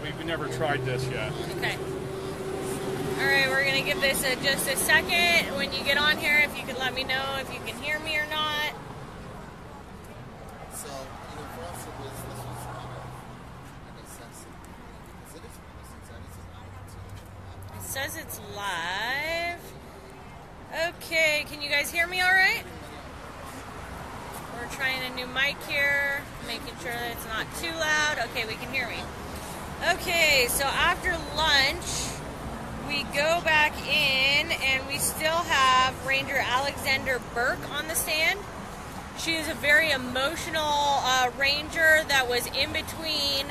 We've never tried this yet. Okay. All right, we're gonna give this just a second. When you get on here, if you could let me know if you can hear me or not. So, for us, it was this was an assessment. Because it is live. It says it's live. Okay, can you guys hear me all right? We're trying a new mic here, making sure that it's not too loud. Okay, we can hear me. Okay, so after lunch, we go back in and we still have Ranger Alexander Burke on the stand. She is a very emotional ranger that was in between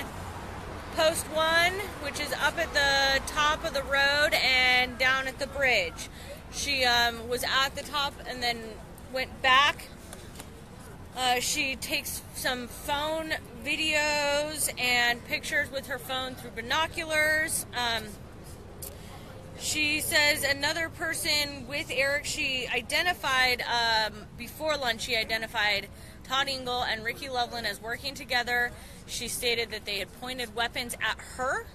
post one, which is up at the top of the road, and down at the bridge. She was at the top and then went back. She takes some phone videos and pictures with her phone through binoculars. She says another person with Eric, she identified, before lunch, she identified Todd Engel and Ricky Loveland as working together. She stated that they had pointed weapons at her.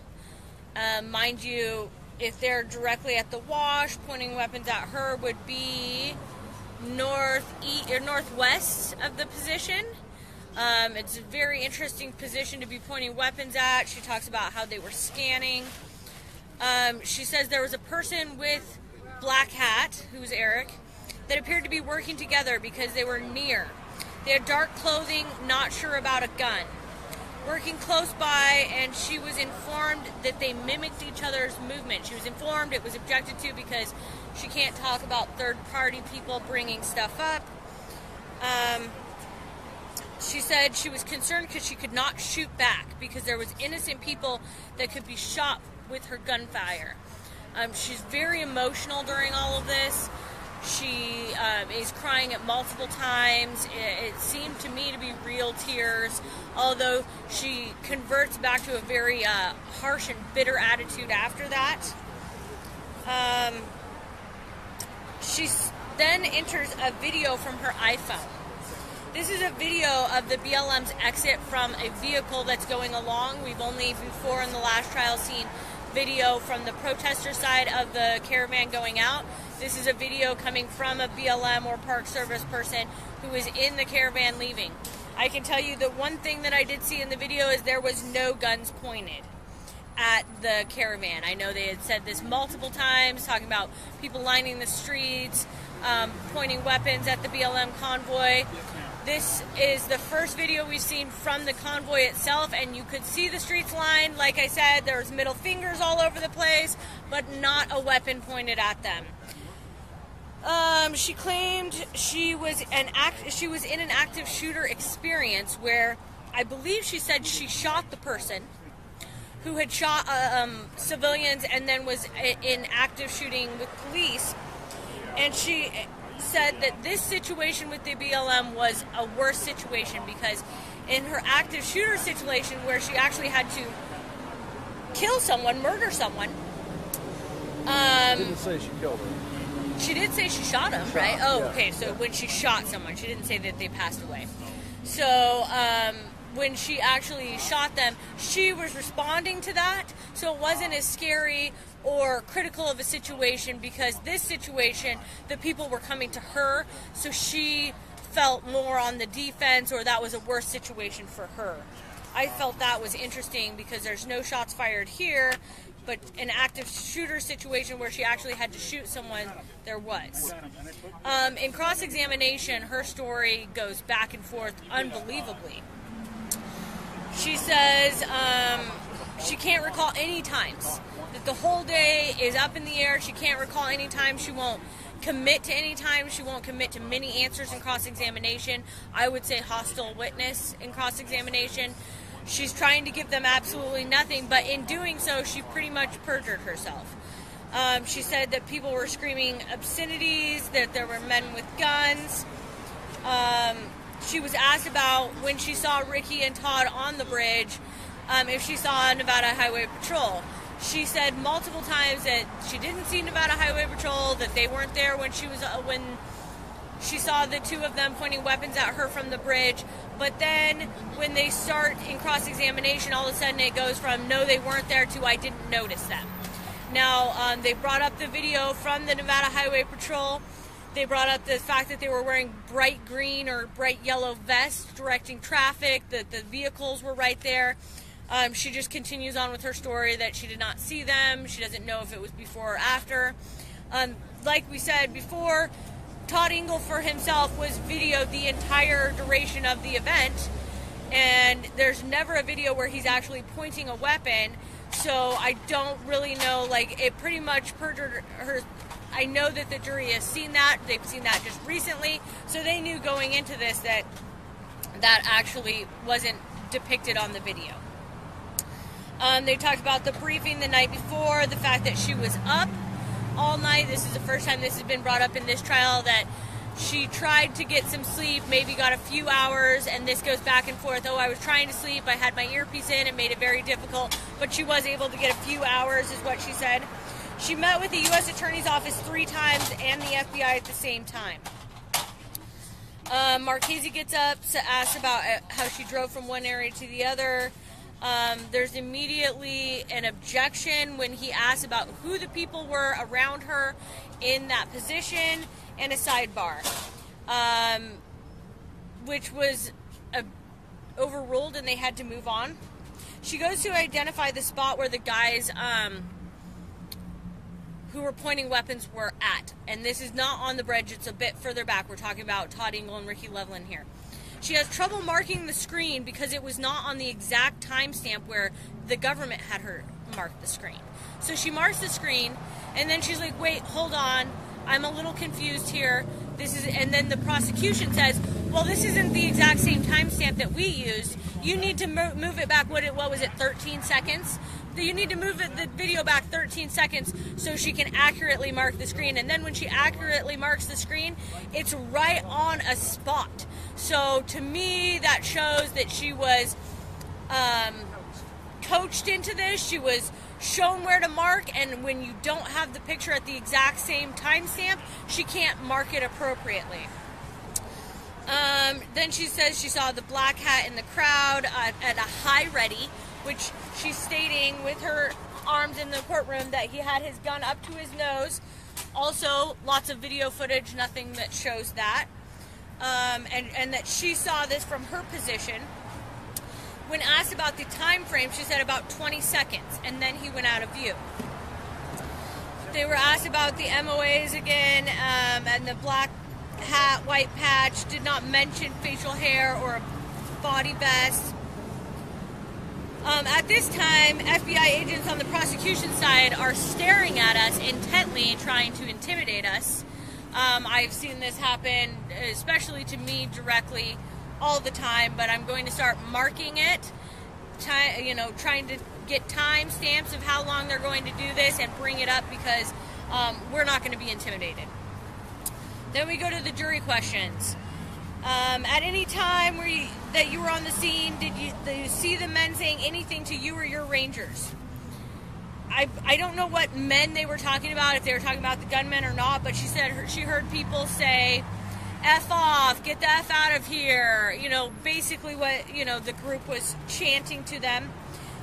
Mind you, if they're directly at the wash, pointing weapons at her would be northeast or northwest of the position. It's a very interesting position to be pointing weapons at. She talks about how they were scanning. She says there was a person with black hat, who's Eric, that appeared to be working together because they were near. They had dark clothing, not sure about a gun. Working close by, and she was informed that they mimicked each other's movement. She was informed, it was objected to because she can't talk about third-party people bringing stuff up. She said she was concerned because she could not shoot back because there was innocent people that could be shot with her gunfire. She's very emotional during all of this. She is crying at multiple times. It seemed to me to be real tears, although she converts back to a very harsh and bitter attitude after that. She then enters a video from her iPhone. This is a video of the BLM's exit from a vehicle that's going along. We've only before in the last trial seen video from the protester side of the caravan going out. This is a video coming from a BLM or Park Service person who is in the caravan leaving. I can tell you the one thing that I did see in the video is there was no guns pointed at the caravan. I know they had said this multiple times, talking about people lining the streets, pointing weapons at the BLM convoy. This is the first video we've seen from the convoy itself, and you could see the streets lined. Like I said, there was middle fingers all over the place, but not a weapon pointed at them. She claimed she was in an active shooter experience where I believe she said she shot the person who had shot civilians and then was in active shooting with police, and she said that this situation with the BLM was a worse situation because in her active shooter situation where she actually had to kill someone, murder someone. She didn't say she killed him. She did say she shot him, right? Oh, yeah. Okay, so yeah. When she shot someone, she didn't say that they passed away. So when she actually shot them, she was responding to that, so it wasn't as scary or critical of a situation because this situation, the people were coming to her, so she felt more on the defense, or that was a worse situation for her. I felt that was interesting because there's no shots fired here, but an active shooter situation where she actually had to shoot someone, there was. In cross-examination, her story goes back and forth unbelievably. She says she can't recall any times that the whole day is up in the air. She can't recall any time. She won't commit to any time. She won't commit to many answers in cross-examination. I would say hostile witness in cross-examination. She's trying to give them absolutely nothing, but in doing so, she pretty much perjured herself. She said that people were screaming obscenities, that there were men with guns. She was asked about when she saw Ricky and Todd on the bridge, if she saw Nevada Highway Patrol. She said multiple times that she didn't see Nevada Highway Patrol, that they weren't there when she was when She saw the two of them pointing weapons at her from the bridge. But then when they start in cross-examination, all of a sudden it goes from, no, they weren't there, to, I didn't notice them. Now, they brought up the video from the Nevada Highway Patrol. They brought up the fact that they were wearing bright green or bright yellow vests, directing traffic, that the vehicles were right there. She just continues on with her story that she did not see them. She doesn't know if it was before or after. Like we said before, Todd Engel for himself was videoed the entire duration of the event, and there's never a video where he's actually pointing a weapon. So I don't really know, like, it pretty much perjured her. I know that the jury has seen that. They've seen that just recently. So they knew going into this that that actually wasn't depicted on the video. They talked about the briefing the night before, the fact that she was up all night. This is the first time this has been brought up in this trial, that she tried to get some sleep, maybe got a few hours, and this goes back and forth. Oh, I was trying to sleep. I had my earpiece in and made it very difficult, but she was able to get a few hours is what she said. She met with the U.S. Attorney's Office 3 times and the FBI at the same time. Marchese gets up to ask about how she drove from one area to the other. There's immediately an objection when he asks about who the people were around her in that position, and a sidebar, which was overruled and they had to move on. She goes to identify the spot where the guys who were pointing weapons were at. And this is not on the bridge, it's a bit further back. We're talking about Todd Engel and Ricky Loveland here. She has trouble marking the screen because it was not on the exact timestamp where the government had her mark the screen. So she marks the screen, and then she's like, wait, hold on, I'm a little confused here. This is, and then the prosecution says, well, this isn't the exact same timestamp that we used. You need to move it back, what was it, 13 seconds? You need to move the video back 13 seconds so she can accurately mark the screen. And then when she accurately marks the screen, it's right on a spot. So to me, that shows that she was coached into this. She was shown where to mark, and when you don't have the picture at the exact same timestamp, she can't mark it appropriately. Then she says she saw the black hat in the crowd at a high ready, which she's stating with her arms in the courtroom that he had his gun up to his nose. Also, lots of video footage, nothing that shows that. And that she saw this from her position. When asked about the time frame, she said about 20 seconds, and then he went out of view. They were asked about the MOAs again, and the black hat, white patch, did not mention facial hair or a body vest. At this time, FBI agents on the prosecution side are staring at us intently, trying to intimidate us. I've seen this happen, especially to me directly, all the time, but I'm going to start marking it, trying to get time stamps of how long they're going to do this and bring it up, because we're not going to be intimidated. Then we go to the jury questions. At any time that you were on the scene, did you see the men saying anything to you or your Rangers? I don't know what men they were talking about, if they were talking about the gunmen or not, but she said she heard people say, F off, get the F out of here, basically what, the group was chanting to them.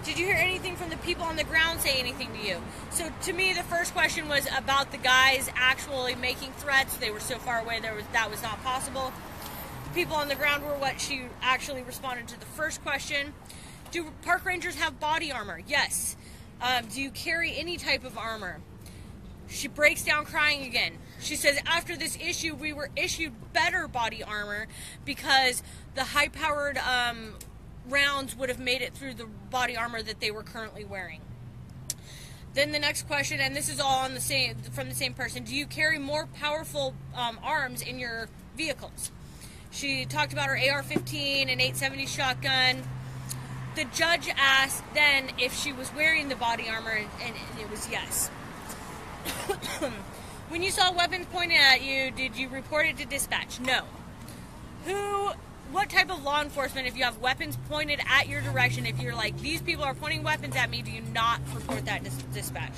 Did you hear anything from the people on the ground say anything to you? So to me, the first question was about the guys actually making threats. They were so far away, that was not possible. People on the ground were what she actually responded to the first question. Do park rangers have body armor? Yes. Do you carry any type of armor? She breaks down crying again. She says, after this issue, we were issued better body armor because the high-powered rounds would have made it through the body armor that they were currently wearing. Then the next question, and this is all on the same, from the same person, do you carry more powerful arms in your vehicles? She talked about her AR-15 and 870 shotgun. The judge asked then if she was wearing the body armor, and it was yes. When you saw weapons pointed at you, did you report it to dispatch? No. What type of law enforcement, if you have weapons pointed at your direction, if you're like, these people are pointing weapons at me, do you not report that to dispatch?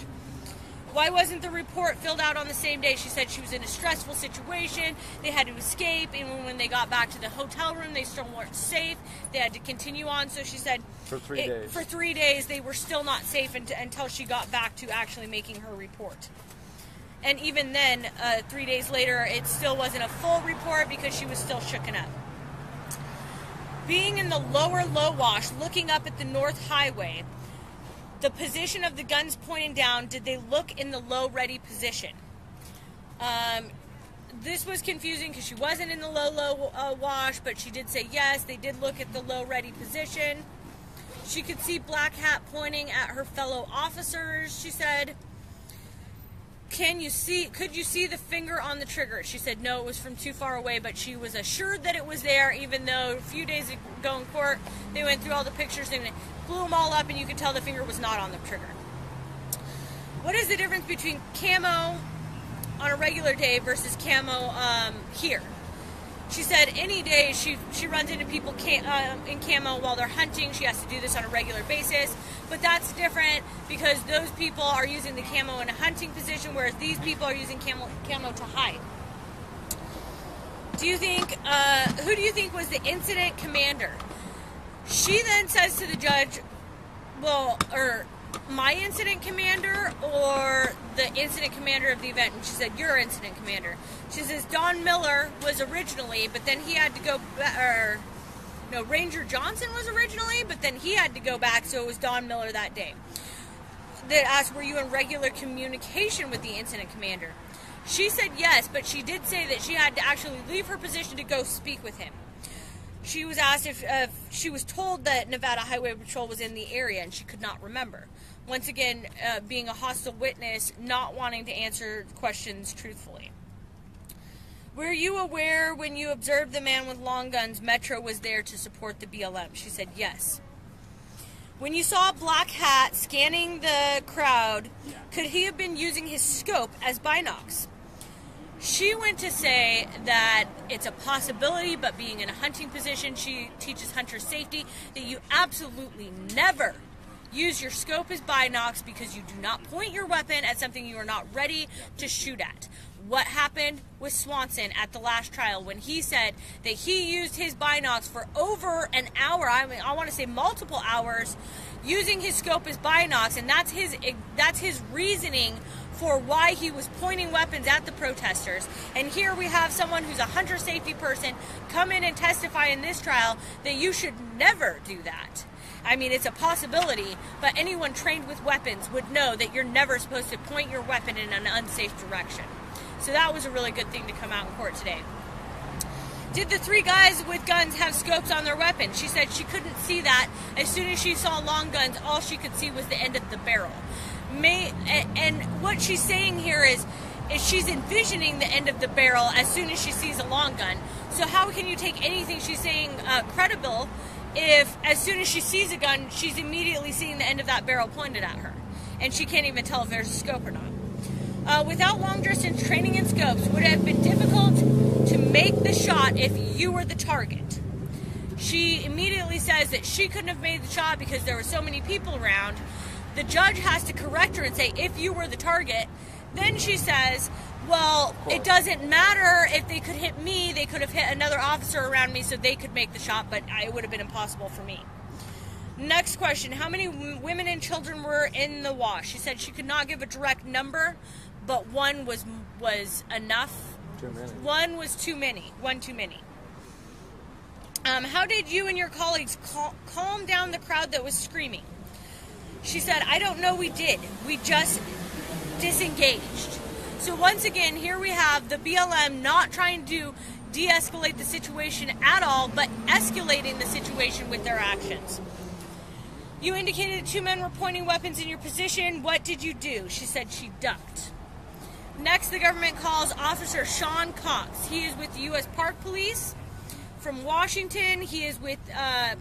Why wasn't the report filled out on the same day? She said she was in a stressful situation. They had to escape. Even when they got back to the hotel room, they still weren't safe. They had to continue on. So she said for 3 days, they were still not safe until she got back to actually making her report. And even then, 3 days later, it still wasn't a full report because she was still shooken up. Being in the lower Lowash, looking up at the North Highway, the position of the guns pointing down, did they look in the low ready position? This was confusing because she wasn't in the low wash, but she did say yes, they did look at the low ready position. She could see black hat pointing at her fellow officers, she said. Could you see the finger on the trigger? She said no, it was from too far away, but she was assured that it was there, even though a few days ago in court, they went through all the pictures and it blew them all up and you could tell the finger was not on the trigger. What is the difference between camo on a regular day versus camo here? She said any day she runs into people in camo while they're hunting. She has to do this on a regular basis. But that's different because those people are using the camo in a hunting position, whereas these people are using camo to hide. Do you think, who do you think was the incident commander? She then says to the judge, well, or my incident commander or the incident commander of the event? And she said, your incident commander. She says, Don Miller was originally, but then he had to go, or no, Ranger Johnson was originally, but then he had to go back, so it was Don Miller that day. They asked, were you in regular communication with the incident commander? She said yes, but she did say that she had to actually leave her position to go speak with him. She was asked if she was told that Nevada Highway Patrol was in the area, and she could not remember. Once again, being a hostile witness, not wanting to answer questions truthfully. Were you aware when you observed the man with long guns, Metro was there to support the BLM? She said yes. When you saw Black Hat scanning the crowd, could he have been using his scope as binocs? She went to say that it's a possibility, but being in a hunting position, she teaches hunter safety, that you absolutely never use your scope as binocs because you do not point your weapon at something you are not ready to shoot at. What happened with Swanson at the last trial when he said that he used his binocs for over an hour, I mean, I want to say multiple hours, using his scope as binocs, and that's his reasoning for why he was pointing weapons at the protesters. And here we have someone who's a hunter safety person come in and testify in this trial that you should never do that. I mean, it's a possibility, but anyone trained with weapons would know that you're never supposed to point your weapon in an unsafe direction. So that was a really good thing to come out in court today. Did the three guys with guns have scopes on their weapons? She said she couldn't see that. As soon as she saw long guns, all she could see was the end of the barrel. And what she's saying here is she's envisioning the end of the barrel as soon as she sees a long gun. So how can you take anything she's saying credible if as soon as she sees a gun, she's immediately seeing the end of that barrel pointed at her? And she can't even tell if there's a scope or not. Without long-distance training and scopes, would it have been difficult to make the shot if you were the target? She immediately says that she couldn't have made the shot because there were so many people around. The judge has to correct her and say, if you were the target. Then she says, well, it doesn't matter if they could hit me, they could have hit another officer around me so they could make the shot, but it would have been impossible for me. Next question, how many women and children were in the wash? She said she could not give a direct number, but one was enough. Too many. One was too many. One too many. How did you and your colleagues calm down the crowd that was screaming? She said, I don't know, we did. We just disengaged. So once again, here we have the BLM not trying to de-escalate the situation at all, but escalating the situation with their actions. You indicated two men were pointing weapons in your position. What did you do? She said she ducked. Next, the government calls Officer Sean Cox. He is with the U.S. Park Police from Washington. He is with,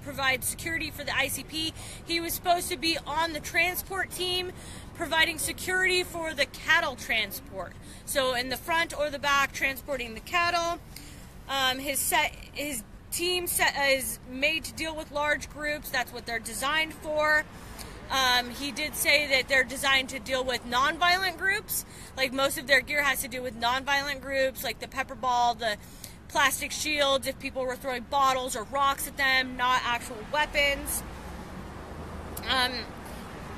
provides security for the ICP. He was supposed to be on the transport team providing security for the cattle transport. So in the front or the back, transporting the cattle. His team is made to deal with large groups. That's what they're designed for. He did say that they're designed to deal with nonviolent groups. Like, most of their gear has to do with nonviolent groups, like the pepper ball, the plastic shields, if people were throwing bottles or rocks at them, not actual weapons.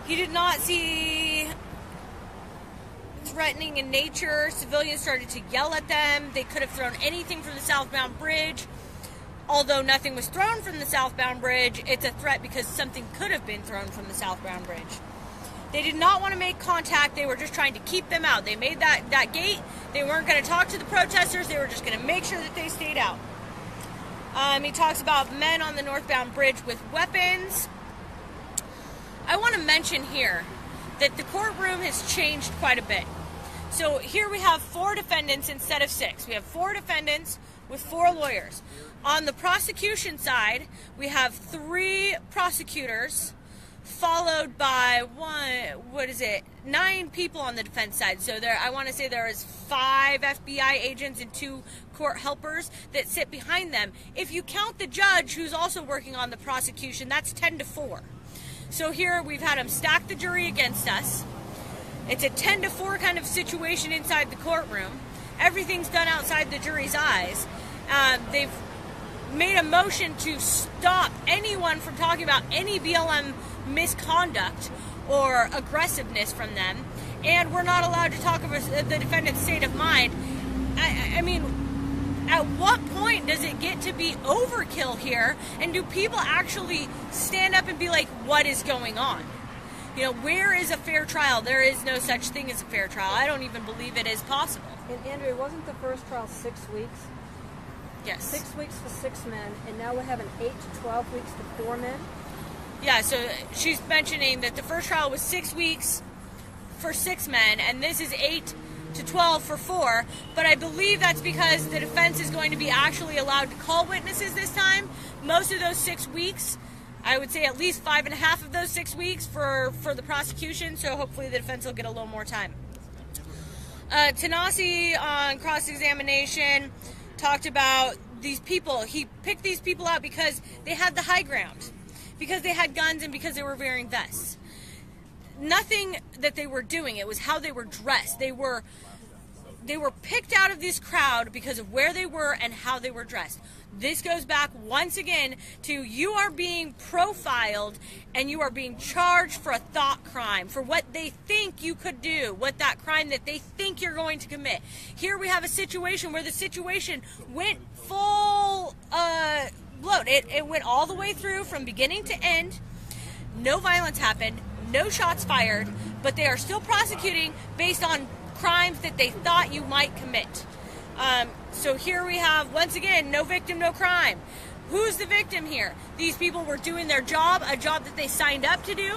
He did not see threatening in nature. Civilians started to yell at them. They could have thrown anything from the southbound bridge. Although nothing was thrown from the southbound bridge, it's a threat because something could have been thrown from the southbound bridge. They did not want to make contact. They were just trying to keep them out. They made that gate. They weren't going to talk to the protesters. They were just going to make sure that they stayed out. He talks about men on the northbound bridge with weapons. I want to mention here that the courtroom has changed quite a bit. So here we have 4 defendants instead of 6. We have 4 defendants with 4 lawyers. On the prosecution side, we have 3 prosecutors, followed by 9 people on the defense side. So I want to say there is 5 FBI agents and 2 court helpers that sit behind them. If you count the judge, who's also working on the prosecution, that's 10-4. So here we've had them stack the jury against us. It's a 10-4 kind of situation inside the courtroom. Everything's done outside the jury's eyes. They've made a motion to stop anyone from talking about any BLM misconduct or aggressiveness from them. And we're not allowed to talk about the defendant's state of mind. I mean, at what point does it get to be overkill here? And do people actually stand up and be like, what is going on? You know, where is a fair trial? There is no such thing as a fair trial. I don't even believe it is possible. And Andrea, wasn't the first trial 6 weeks? Yes. 6 weeks for 6 men, and now we're having 8 to 12 weeks for 4 men? Yeah, so she's mentioning that the first trial was 6 weeks for 6 men, and this is 8 to 12 for 4, but I believe that's because the defense is going to be actually allowed to call witnesses this time. Most of those 6 weeks, I would say at least 5.5 of those 6 weeks for the prosecution, so hopefully the defense will get a little more time. Tanasi on cross-examination talked about these people. He picked these people out because they had the high ground, because they had guns, and because they were wearing vests. Nothing that they were doing, it was how they were dressed. They were picked out of this crowd because of where they were and how they were dressed. This goes back once again to, you are being profiled and you are being charged for a thought crime, for what they think you could do, what that crime that they think you're going to commit. Here we have a situation where the situation went full blown. It went all the way through from beginning to end. No violence happened, no shots fired, but they are still prosecuting based on crimes that they thought you might commit. So here we have, once again, no victim, no crime. Who's the victim here? These people were doing their job, a job that they signed up to do.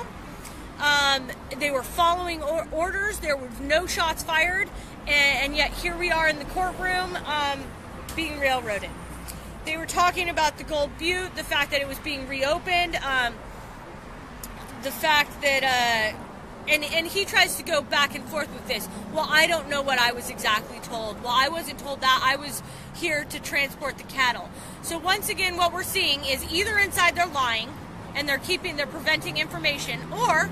They were following orders. There were no shots fired. And yet here we are in the courtroom being railroaded. They were talking about the Gold Butte, the fact that it was being reopened, the fact that... And he tries to go back and forth with this. Well, I don't know what I was exactly told. Well, I wasn't told that. I was here to transport the cattle. So once again, what we're seeing is either inside they're lying and they're preventing information, or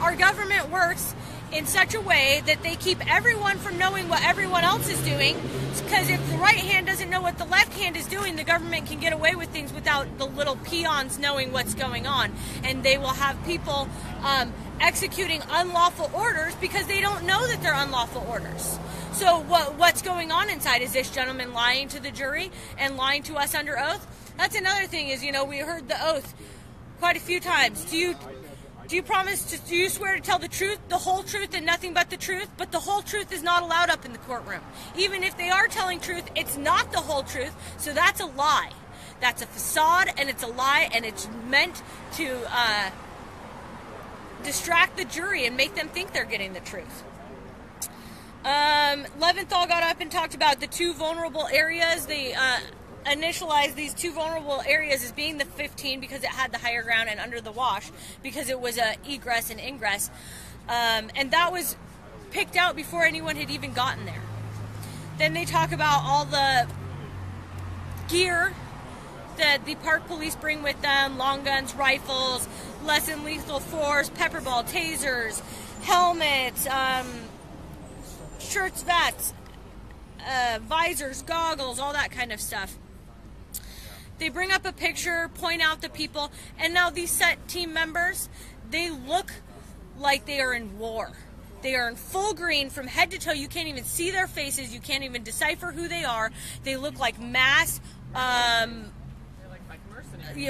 our government works in such a way that they keep everyone from knowing what everyone else is doing, because if the right hand doesn't know what the left hand is doing, the government can get away with things without the little peons knowing what's going on. And they will have people executing unlawful orders because they don't know that they're unlawful orders. So what's going on inside? Is this gentleman lying to the jury and lying to us under oath? That's another thing is, you know, we heard the oath quite a few times. Do you promise to, do you swear to tell the truth, the whole truth, and nothing but the truth? But the whole truth is not allowed up in the courtroom. Even if they are telling truth, it's not the whole truth, so that's a lie. That's a facade, and it's a lie, and it's meant to distract the jury and make them think they're getting the truth. Leventhal got up and talked about the 2 vulnerable areas. They initialized these 2 vulnerable areas as being the 15 because it had the higher ground and under the wash, because it was a egress and ingress, and that was picked out before anyone had even gotten there. Then they talk about all the gear the park police bring with them long guns, rifles, less than lethal force, pepper ball, tasers, helmets, shirts, vests, visors, goggles, all that kind of stuff. They bring up a picture, point out the people, and now these set team members, they look like they are in war. They are in full green from head to toe. You can't even see their faces. You can't even decipher who they are. They look like mass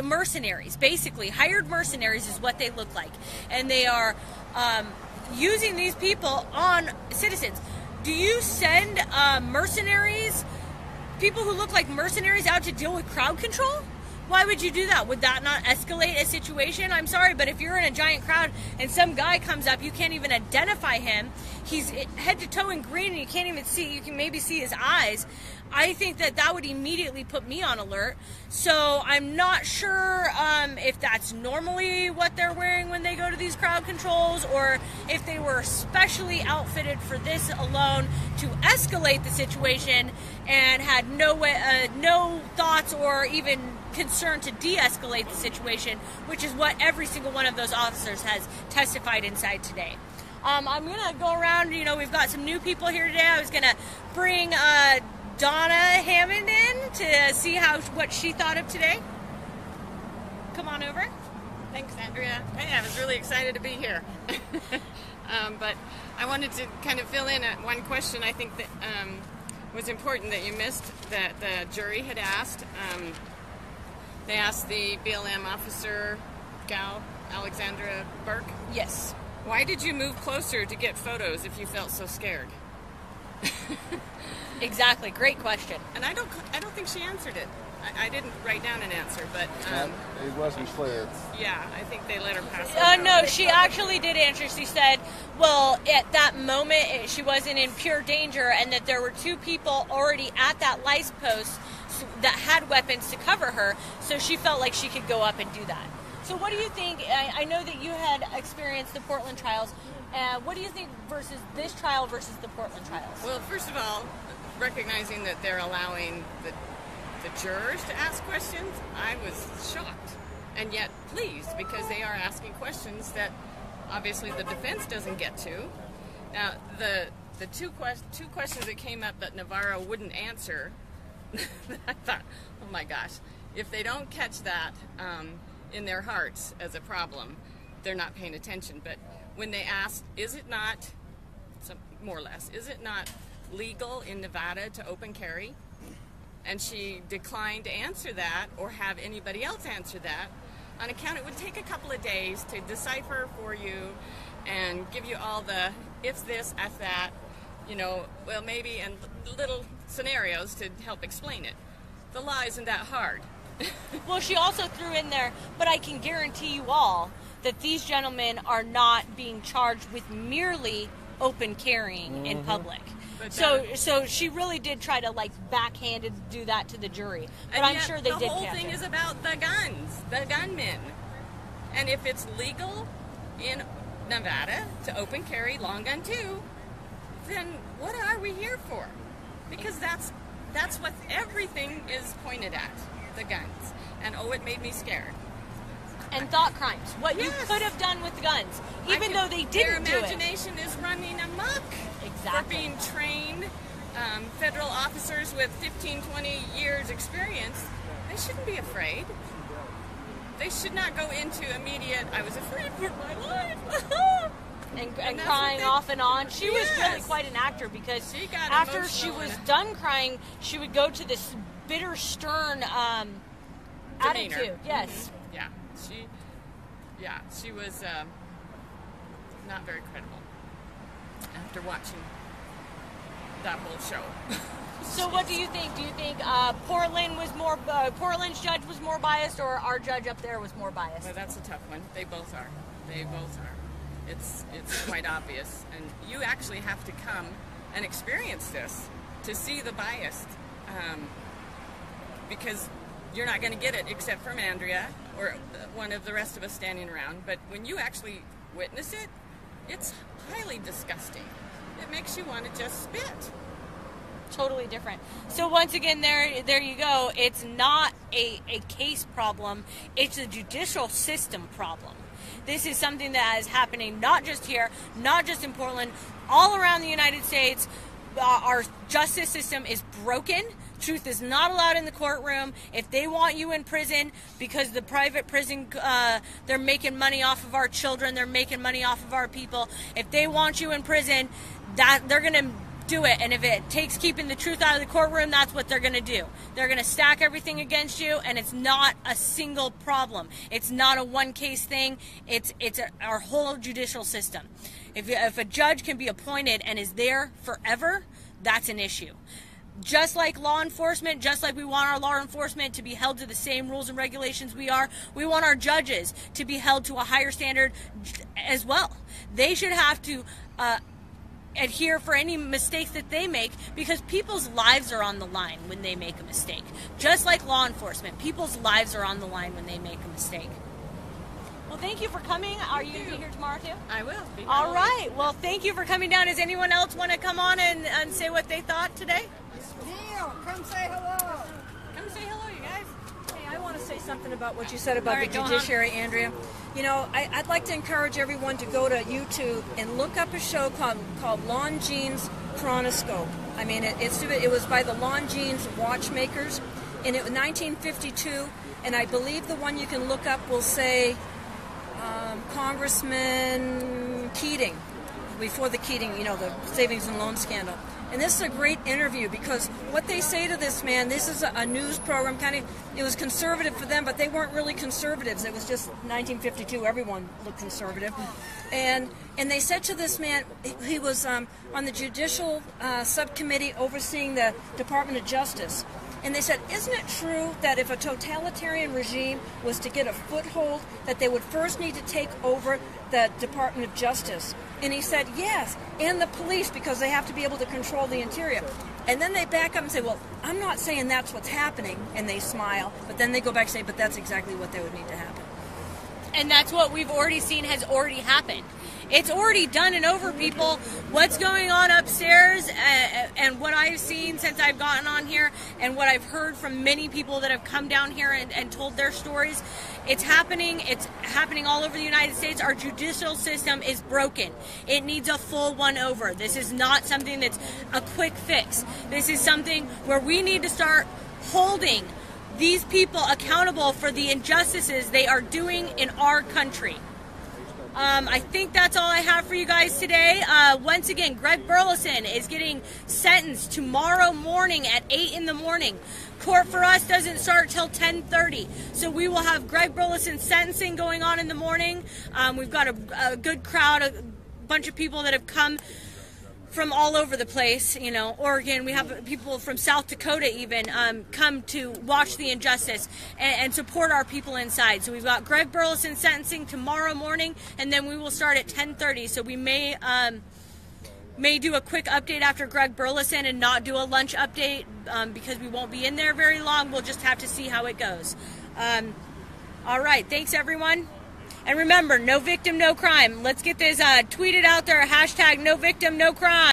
mercenaries, basically. Hired mercenaries is what they look like. And they are using these people on citizens. Do you send mercenaries, people who look like mercenaries, out to deal with crowd control? Why would you do that? Would that not escalate a situation? I'm sorry, but if you're in a giant crowd and some guy comes up, you can't even identify him. He's head to toe in green and you can't even see, you can maybe see his eyes. I think that that would immediately put me on alert. So I'm not sure if that's normally what they're wearing when they go to these crowd controls, or if they were specially outfitted for this alone to escalate the situation and had no way, no thoughts or even concern to de-escalate the situation, which is what every single one of those officers has testified inside today. I'm gonna go around, you know, we've got some new people here today. I was gonna bring Donna Hammond in to see what she thought of today. Come on over. Thanks, Andrea. Hey, I was really excited to be here. But I wanted to kind of fill in at one question I think that was important that you missed, that the jury had asked. They asked the BLM officer, Gal Alexandra Burke. Yes. Why did you move closer to get photos if you felt so scared? Exactly. Great question. And I don't think she answered it. I didn't write down an answer, but it wasn't clear. Yeah, I think they let her pass it. No, she actually did answer. She said, well, at that moment, she wasn't in pure danger, and that there were two people already at that light post that had weapons to cover her, so she felt like she could go up and do that. So what do you think, I know that you had experienced the Portland trials, what do you think versus this trial versus the Portland trials? Well, first of all, recognizing that they're allowing the jurors to ask questions, I was shocked and yet pleased, because they are asking questions that obviously the defense doesn't get to. Now, the two questions that came up that Navarro wouldn't answer, I thought, oh my gosh, if they don't catch that in their hearts as a problem, they're not paying attention. But when they asked, is it not, more or less, is it not legal in Nevada to open carry? And she declined to answer that or have anybody else answer that on account it would take a couple of days to decipher for you and give you all the if this, if that, you know, well maybe, and little scenarios to help explain it. The law isn't that hard. Well, she also threw in there, but I can guarantee you all that these gentlemen are not being charged with merely open carrying in public. But so she really did try to like backhanded do that to the jury. But I'm sure they did catch it. The whole thing is about the guns, the gunmen. And if it's legal in Nevada to open carry long gun too, then what are we here for? Because that's what everything is pointed at, the guns. And oh, it made me scared. And thought crimes, what yes. you could have done with the guns, even though they didn't do it. Their imagination is running amok. Exactly. They're being trained, federal officers with 15, 20 years experience, they shouldn't be afraid. They should not go into immediate, I was afraid for my life. And crying off and on. She yes. was really quite an actor, because she got after she was done crying, she would go to this bitter, stern attitude. Yes. Mm-hmm. Yeah, she was not very credible after watching that whole show. So what do you think? Do you think Portland was more, Portland's judge was more biased, or our judge up there was more biased? Well, that's a tough one. They both are. They both are. It's quite obvious, and you actually have to come and experience this to see the bias, because you're not going to get it except from Andrea or one of the rest of us standing around. But when you actually witness it, it's highly disgusting. It makes you want to just spit. totally different. So once again, there you go. It's not a case problem. It's a judicial system problem. This is something that is happening not just here, not just in Portland, all around the United States. Our justice system is broken. Truth is not allowed in the courtroom. If they want you in prison because the private prison, they're making money off of our children, they're making money off of our people. If they want you in prison, that they're going to do it. And if it takes keeping the truth out of the courtroom, that's what they're going to do. They're going to stack everything against you, and it's not a single problem. It's not a one-case thing. It's our whole judicial system. If a judge can be appointed and is there forever, that's an issue. Just like law enforcement, just like we want our law enforcement to be held to the same rules and regulations we are, we want our judges to be held to a higher standard as well. They should have to adhere for any mistakes that they make, because people's lives are on the line when they make a mistake. Just like law enforcement, people's lives are on the line when they make a mistake. Well, thank you for coming. Are you going to be here tomorrow, too? I will. All right. Well, thank you for coming down. Does anyone else want to come on and say what they thought today? Neil, come say hello. Come say hello, you guys. Hey, I want to say something about what you said about the judiciary, Andrea. You know, I'd like to encourage everyone to go to YouTube and look up a show called Longines Chronoscope. I mean, it was by the Longines watchmakers, and it was 1952, and I believe the one you can look up will say... Congressman Keating, before the Keating, you know, the savings and loan scandal. And this is a great interview, because what they say to this man, this is a news program, kind of, it was conservative for them, but they weren't really conservatives. It was just 1952, everyone looked conservative. And they said to this man, he was on the judicial subcommittee overseeing the Department of Justice. And they said, isn't it true that if a totalitarian regime was to get a foothold, that they would first need to take over the Department of Justice? And he said, yes, and the police, because they have to be able to control the interior. And then they back up and say, well, I'm not saying that's what's happening, and they smile. But then they go back and say, but that's exactly what they would need to happen. And that's what we've already seen has already happened. It's already done and over, people. What's going on upstairs and what I've seen since I've gotten on here and what I've heard from many people that have come down here and told their stories, it's happening all over the United States. Our judicial system is broken. It needs a full one over. This is not something that's a quick fix. This is something where we need to start holding these people accountable for the injustices they are doing in our country. I think that's all I have for you guys today. Once again, Greg Burleson is getting sentenced tomorrow morning at 8 in the morning. Court for us doesn't start till 10:30, so we will have Greg Burleson sentencing going on in the morning. We've got a good crowd, a bunch of people that have come from all over the place, you know, Oregon. We have people from South Dakota even come to watch the injustice and support our people inside. So we've got Greg Burleson sentencing tomorrow morning, and then we will start at 10:30. So we may do a quick update after Greg Burleson and not do a lunch update because we won't be in there very long. We'll just have to see how it goes. All right, thanks everyone. And remember, no victim, no crime. Let's get this tweeted out there, hashtag no victim, no crime.